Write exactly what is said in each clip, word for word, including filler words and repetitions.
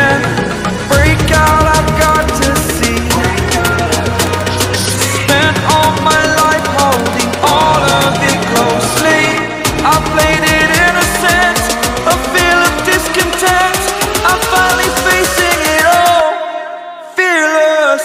in. Break out, I've got to see. Spent all my life holding all of it closely. I played it innocent, a feel of discontent. I'm finally facing it all, fearless.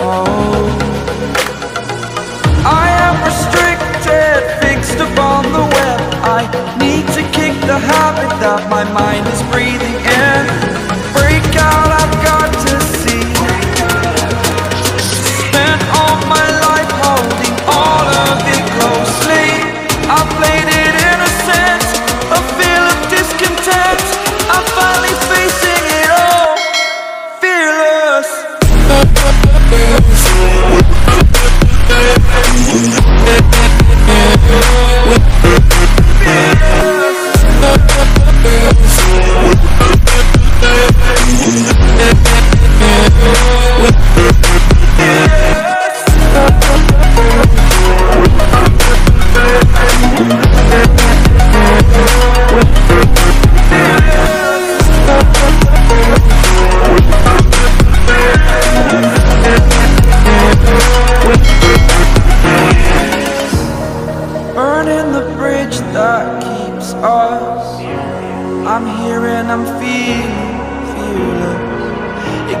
Oh, I am restricted, fixed upon the web. I need to kick the habit that my mind is breathing in. Break out, I've got to see. Spent all my life holding all of it closely. I played it innocent, a feel of discontent. I'm finally facing it all, fearless.